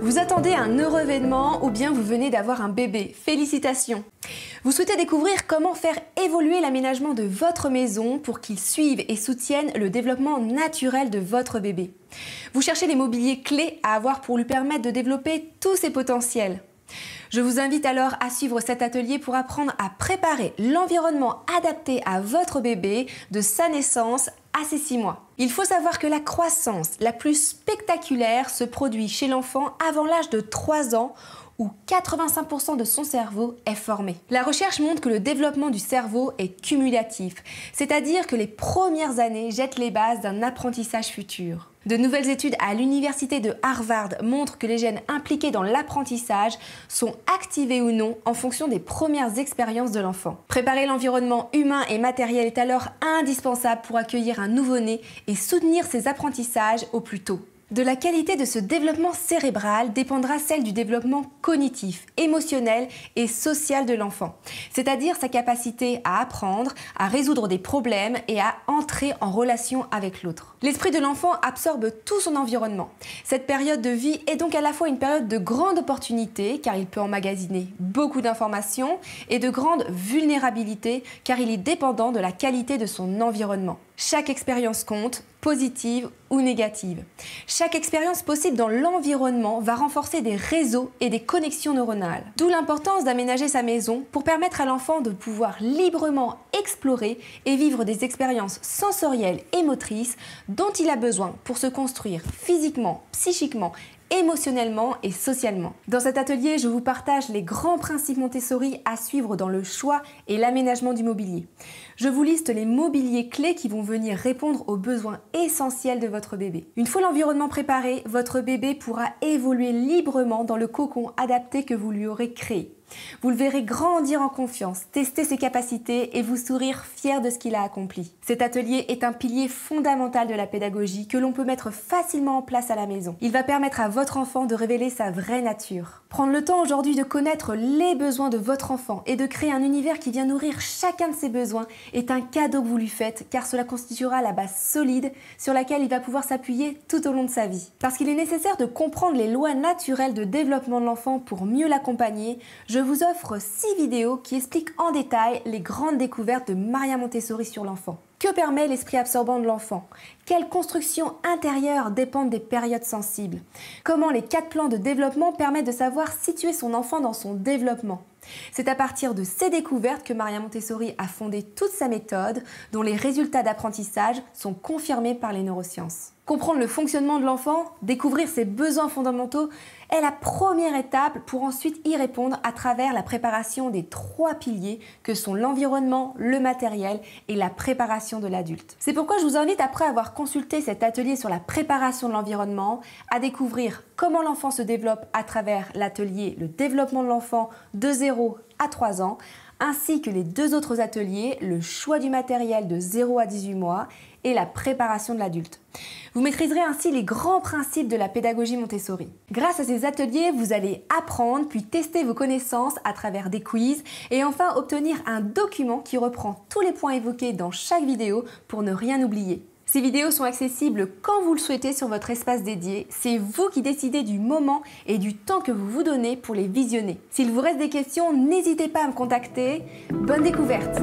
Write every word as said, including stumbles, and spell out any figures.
Vous attendez un heureux événement ou bien vous venez d'avoir un bébé. Félicitations! Vous souhaitez découvrir comment faire évoluer l'aménagement de votre maison pour qu'il suive et soutienne le développement naturel de votre bébé. Vous cherchez les mobiliers clés à avoir pour lui permettre de développer tous ses potentiels. Je vous invite alors à suivre cet atelier pour apprendre à préparer l'environnement adapté à votre bébé de sa naissance à ses six mois. Il faut savoir que la croissance la plus spectaculaire se produit chez l'enfant avant l'âge de trois ans où quatre-vingt-cinq pour cent de son cerveau est formé. La recherche montre que le développement du cerveau est cumulatif, c'est-à-dire que les premières années jettent les bases d'un apprentissage futur. De nouvelles études à l'université de Harvard montrent que les gènes impliqués dans l'apprentissage sont activés ou non en fonction des premières expériences de l'enfant. Préparer l'environnement humain et matériel est alors indispensable pour accueillir un nouveau-né et soutenir ses apprentissages au plus tôt. De la qualité de ce développement cérébral dépendra celle du développement cognitif, émotionnel et social de l'enfant, c'est-à-dire sa capacité à apprendre, à résoudre des problèmes et à entrer en relation avec l'autre. L'esprit de l'enfant absorbe tout son environnement. Cette période de vie est donc à la fois une période de grande opportunité car il peut emmagasiner beaucoup d'informations et de grande vulnérabilité car il est dépendant de la qualité de son environnement. Chaque expérience compte, positive ou négative. Chaque expérience possible dans l'environnement va renforcer des réseaux et des connexions neuronales. D'où l'importance d'aménager sa maison pour permettre à l'enfant de pouvoir librement explorer et vivre des expériences sensorielles et motrices dont il a besoin pour se construire physiquement, psychiquement, émotionnellement et socialement. Dans cet atelier, je vous partage les grands principes Montessori à suivre dans le choix et l'aménagement du mobilier. Je vous liste les mobiliers clés qui vont venir répondre aux besoins essentiels de votre bébé. Une fois l'environnement préparé, votre bébé pourra évoluer librement dans le cocon adapté que vous lui aurez créé. Vous le verrez grandir en confiance, tester ses capacités et vous sourire fier de ce qu'il a accompli. Cet atelier est un pilier fondamental de la pédagogie que l'on peut mettre facilement en place à la maison. Il va permettre à votre enfant de révéler sa vraie nature. Prendre le temps aujourd'hui de connaître les besoins de votre enfant et de créer un univers qui vient nourrir chacun de ses besoins est un cadeau que vous lui faites car cela constituera la base solide sur laquelle il va pouvoir s'appuyer tout au long de sa vie. Parce qu'il est nécessaire de comprendre les lois naturelles de développement de l'enfant pour mieux l'accompagner, je Je vous offre six vidéos qui expliquent en détail les grandes découvertes de Maria Montessori sur l'enfant. Que permet l'esprit absorbant de l'enfant? Quelles constructions intérieures dépendent des périodes sensibles? Comment les quatre plans de développement permettent de savoir situer son enfant dans son développement? C'est à partir de ces découvertes que Maria Montessori a fondé toute sa méthode, dont les résultats d'apprentissage sont confirmés par les neurosciences. Comprendre le fonctionnement de l'enfant, découvrir ses besoins fondamentaux est la première étape pour ensuite y répondre à travers la préparation des trois piliers que sont l'environnement, le matériel et la préparation de l'adulte. C'est pourquoi je vous invite, après avoir consulté cet atelier sur la préparation de l'environnement, à découvrir comment l'enfant se développe à travers l'atelier Le développement de l'enfant de zéro à trois ans, ainsi que les deux autres ateliers, le choix du matériel de zéro à dix-huit mois et la préparation de l'adulte. Vous maîtriserez ainsi les grands principes de la pédagogie Montessori. Grâce à ces ateliers, vous allez apprendre puis tester vos connaissances à travers des quiz et enfin obtenir un document qui reprend tous les points évoqués dans chaque vidéo pour ne rien oublier. Ces vidéos sont accessibles quand vous le souhaitez sur votre espace dédié. C'est vous qui décidez du moment et du temps que vous vous donnez pour les visionner. S'il vous reste des questions, n'hésitez pas à me contacter. Bonne découverte!